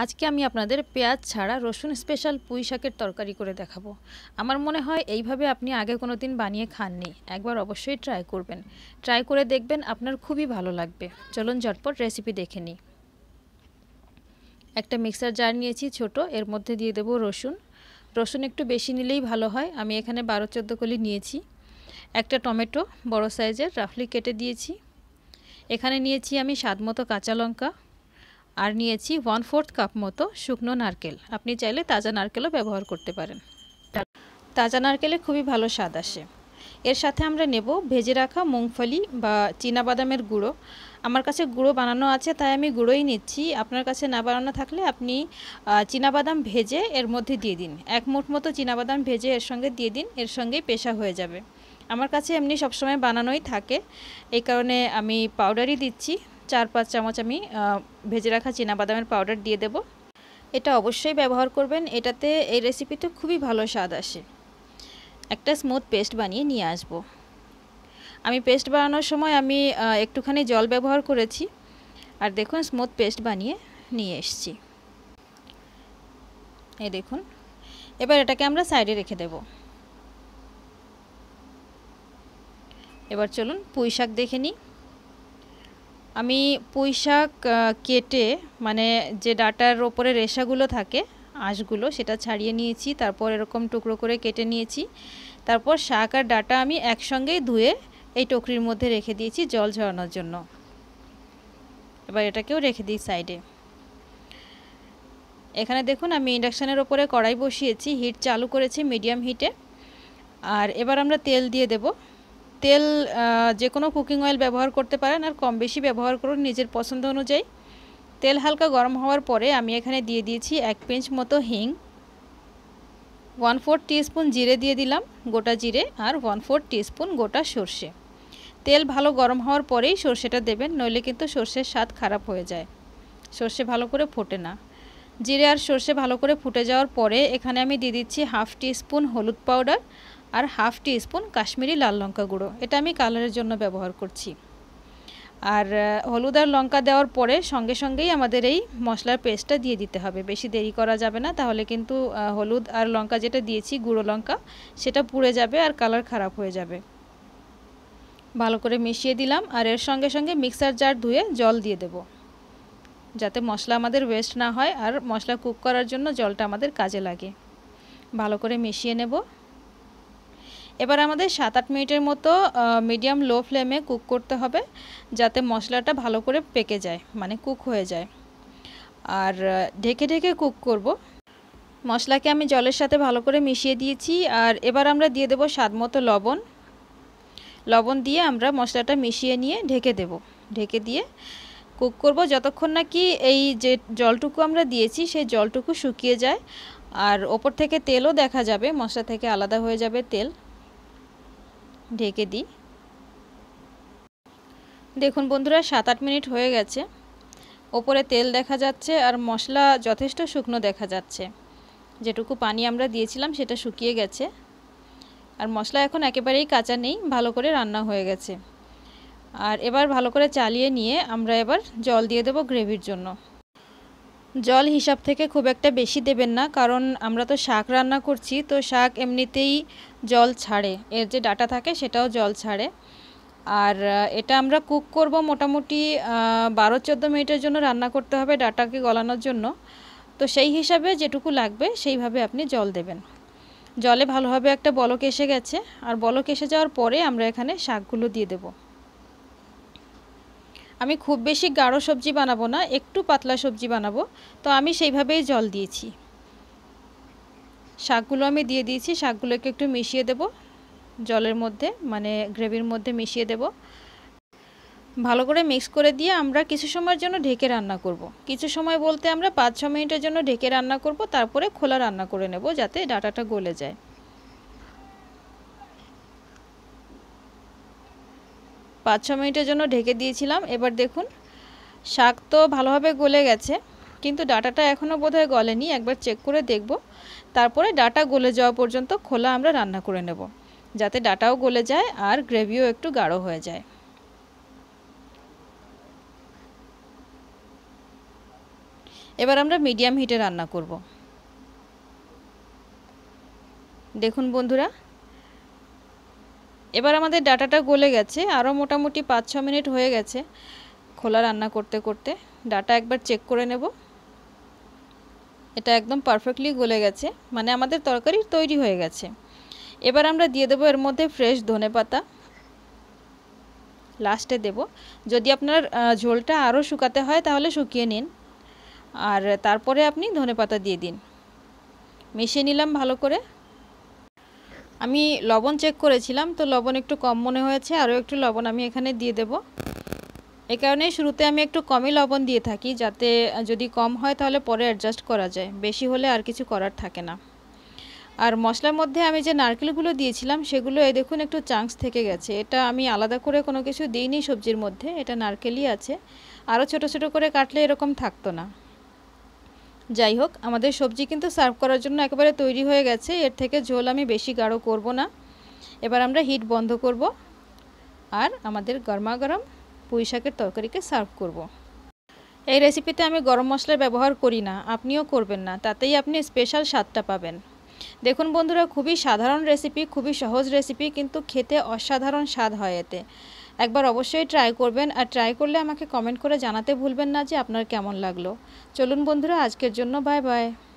आज के आमी आपनादेर पेंयाज छाड़ा रसुन स्पेशल पुई शाकेर तरकारी करे देखाबो। आमार मने हय एइभाबे आपनि आगे कोनो दिन बानिये खाननि, एकबार अवश्यई ट्राई करबेन। ट्राई करे देखबेन आपनार खूबई भालो लागबे। चलुन झटपट रेसिपि देखे निई। एकटा मिक्सार जार नियेछि छोटो, एर मध्ये दिये देब रसुन। रसुन एकटु बेशी निलेई भालो हय। आमी एखाने 12-14 कली नियेछि। एकटा टमेटो बड़ो साइजेर राफली केटे दियेछि। एखाने नियेछि आमी स्वादमतो काँचा लंका और नियेछि 1/4 कप मतो शुकनो नारकेल। आपनी चाइले ताजा नारकेलও व्यवहार करते पारेन, ताजा नारकेले खूबই ভালো স্বাদ আসে। এর সাথে আমরা নেব ভেজে রাখা মুংফলি বা চীনা বাদামের গুঁড়ো। আমার কাছে গুঁড়ো বানানো আছে তাই আমি গুঁড়োই নিচ্ছি। আপনার কাছে না বানানো থাকলে আপনি চীনা বাদাম ভেজে এর মধ্যে দিয়ে দিন। এক মুঠ মতো চীনা বাদাম ভেজে এর সঙ্গে দিয়ে দিন, এর সঙ্গেই পেশা হয়ে যাবে। আমার কাছে এমনি সব সময় বানানোই থাকে, এই কারণে আমি পাউডারই দিচ্ছি। 4-5 চামচ আমি ভেজে রাখা চীনা বাদামের পাউডার দিয়ে দেব। এটা অবশ্যই ব্যবহার করবেন, এটাতে এই রেসিপিতে খুবই ভালো স্বাদ আসে। একটা স্মুথ পেস্ট বানিয়ে নিয়ে আসব। আমি পেস্ট বানানোর সময় আমি একটুখানি জল ব্যবহার করেছি, আর দেখুন স্মুথ পেস্ট বানিয়ে নিয়ে এসেছি। এই দেখুন, এবার এটাকে আমরা সাইডে রেখে দেব। এবার চলুন পুঁই শাক দেখে নিই। আমি পুঁই শাক কেটে মানে যে ডাটার উপরে রেশাগুলো থাকে আঁশগুলো সেটা ছাড়িয়ে নিয়েছি, তারপর এরকম টুকরো করে কেটে নিয়েছি। তারপর শাক আর ডাটা আমি একসঙ্গেই ধুয়ে এই টকরির মধ্যে রেখে দিয়েছি জল ঝরানোর জন্য। এবার এটাকেও রেখে দিই সাইডে। এখানে দেখুন আমি ইন্ডাকশানের ওপরে কড়াই বসিয়েছি, হিট চালু করেছি মিডিয়াম হিটে। আর এবার আমরা তেল দিয়ে দেবো। তেল যে কোনো কুকিং অয়েল ব্যবহার করতে পারেন, আর কম বেশি ব্যবহার করুন নিজের পছন্দ অনুযায়ী। তেল হালকা গরম হওয়ার পরে আমি এখানে দিয়ে দিয়েছি 1 পিঞ্চ মতো হিং, 1/4 টিস্পুন জিরে দিয়ে দিলাম, গোটা জিরে, আর 1/4 টিস্পুন গোটা সর্ষে। তেল ভালো গরম হওয়ার পরেই সর্ষেটা দেবেন, নইলে কিন্তু সর্ষের স্বাদ খারাপ হয়ে যায়, সর্ষে ভালো করে ফোটে না। জিরে আর সর্ষে ভালো করে ফুটে যাওয়ার পরে এখানে আমি দিয়ে দিচ্ছি 1/2 টিস্পুন হলুদ পাউডার আর 1/2 টিস্পুন কাশ্মীরি লাল লঙ্কা গুঁড়ো। এটা আমি কালারের জন্য ব্যবহার করছি। আর হলুদ আর লঙ্কা দেওয়ার পরে সঙ্গে সঙ্গেই আমাদের এই মশলার পেস্টটা দিয়ে দিতে হবে, বেশি দেরি করা যাবে না, তাহলে কিন্তু হলুদ আর লঙ্কা যেটা দিয়েছি গুঁড়ো লঙ্কা সেটা পুড়ে যাবে আর কালার খারাপ হয়ে যাবে। ভালো করে মিশিয়ে দিলাম। আর এর সঙ্গে সঙ্গে মিক্সার জার ধুয়ে জল দিয়ে দেব, যাতে মশলা আমাদের ওয়েস্ট না হয় আর মশলা কুক করার জন্য জলটা আমাদের কাজে লাগে। ভালো করে মিশিয়ে নেব। এবার আমাদের 7-8 মিনিটের মতো মিডিয়াম লো ফ্লেমে কুক করতে হবে, যাতে মশলাটা ভালো করে পেকে যায় মানে কুক হয়ে যায়। আর ঢেকে ঢেকে কুক করব। মশলাকে আমি জলের সাথে ভালো করে মিশিয়ে দিয়েছি। আর এবার আমরা দিয়ে দেব স্বাদমতো লবণ। লবণ দিয়ে আমরা মশলাটা মিশিয়ে নিয়ে ঢেকে দেব, ঢেকে দিয়ে কুক করব যতক্ষণ না কি এই যে জলটুকু আমরা দিয়েছি সেই জলটুকু শুকিয়ে যায়। আর ওপর থেকে তেলও দেখা যাবে, মশলা থেকে আলাদা হয়ে যাবে তেল। ঢেকে দিই। দেখুন বন্ধুরা, 7-8 মিনিট হয়ে গেছে, ওপরে তেল দেখা যাচ্ছে আর মশলা যথেষ্ট শুকনো দেখা যাচ্ছে, যেটুকু পানি আমরা দিয়েছিলাম সেটা শুকিয়ে গেছে। আর মশলা এখন একেবারেই কাঁচা নেই, ভালো করে রান্না হয়ে গেছে। আর এবার ভালো করে চালিয়ে নিয়ে আমরা এবার জল দিয়ে দেব গ্রেভির জন্য। জল হিসাব থেকে খুব একটা বেশি দেবেন না, কারণ আমরা তো শাক রান্না করছি, তো শাক এমনিতেই জল ছাড়ে, এর যে ডাটা থাকে সেটাও জল ছাড়ে। আর এটা আমরা কুক করব মোটামুটি 12-14 মিনিটের জন্য রান্না করতে হবে ডাটাকে গলানোর জন্য। তো সেই হিসাবে যেটুকু লাগবে সেইভাবে আপনি জল দেবেন। জলে ভালোভাবে একটা বলক এসে গেছে, আর বলক এসে যাওয়ার পরে আমরা এখানে শাকগুলো দিয়ে দেবো। আমি খুব বেশি গাঢ় সবজি বানাবো না, একটু পাতলা সবজি বানাবো, তো আমি সেইভাবেই জল দিয়েছি। শাকগুলো আমি দিয়ে দিয়েছি, শাকগুলোকে একটু মিশিয়ে দেব জলের মধ্যে মানে গ্রেভির মধ্যে মিশিয়ে দেব। ভালো করে মিক্স করে দিয়ে আমরা কিছু সময়ের জন্য ঢেকে রান্না করব। কিছু সময় বলতে আমরা 5-6 মিনিটের জন্য ঢেকে রান্না করব, তারপরে খোলা রান্না করে নেব যাতে ডাটাটা গলে যায়। পাঁচ ছ মিনিটের জন্য ঢেকে দিয়েছিলাম। এবার দেখুন শাক তো ভালোভাবে গলে গেছে, কিন্তু ডাটাটা এখনও বোধহয় গলেনি, একবার চেক করে দেখব। তারপরে ডাটা গলে যাওয়া পর্যন্ত খোলা আমরা রান্না করে নেব, যাতে ডাটাও গলে যায় আর গ্রেভিও একটু গাঢ় হয়ে যায়। এবার আমরা মিডিয়াম হিটে রান্না করব। দেখুন বন্ধুরা এবার আমাদের ডাটাটা গলে গেছে, আরও মোটামুটি 5-6 মিনিট হয়ে গেছে খোলা রান্না করতে করতে। ডাটা একবার চেক করে নেব, এটা একদম পারফেক্টলি গলে গেছে, মানে আমাদের তরকারি তৈরি হয়ে গেছে। এবার আমরা দিয়ে দেবো এর মধ্যে ফ্রেশ ধনেপাতা লাস্টে দেব। যদি আপনার ঝোলটা আরও শুকাতে হয় তাহলে শুকিয়ে নিন, আর তারপরে আপনি ধনেপাতা দিয়ে দিন। মিশিয়ে নিলাম ভালো করে। আমি লবণ চেক করেছিলাম, তো লবণ একটু কম মনে হয়েছে, আরও একটু লবণ আমি এখানে দিয়ে দেব। এ কারণে শুরুতে আমি একটু কমই লবণ দিয়ে থাকি, যাতে যদি কম হয় তাহলে পরে অ্যাডজাস্ট করা যায়, বেশি হলে আর কিছু করার থাকে না। আর মশলার মধ্যে আমি যে নারকেলগুলো দিয়েছিলাম সেগুলো এই দেখুন একটু চাংস থেকে গেছে, এটা আমি আলাদা করে কোনো কিছু দিইনি সবজির মধ্যে, এটা নারকেলই আছে। আরও ছোট ছোট করে কাটলে এরকম থাকতো না। যাই হোক আমাদের সবজি কিন্তু সার্ভ করার জন্য একেবারে তৈরি হয়ে গেছে। এর থেকে ঝোল আমি বেশি গাঢ় করব না। এবার আমরা হিট বন্ধ করব আর আমাদের গরমাগরম পুঁই শাকের তরকারিকে সার্ভ করব। এই রেসিপিতে আমি গরম মশলা ব্যবহার করি না, আপনিও করবেন না, তাতেই আপনি স্পেশাল স্বাদটা পাবেন। দেখুন বন্ধুরা খুবই সাধারণ রেসিপি, খুবই সহজ রেসিপি, কিন্তু খেতে অসাধারণ স্বাদ হয় এতে। একবার অবশ্যই ট্রাই করবেন, আর ট্রাই করলে আমাকে কমেন্ট করে জানাতে ভুলবেন না যে আপনার কেমন লাগলো। চলুন বন্ধুরা আজকের জন্য বাই বাই।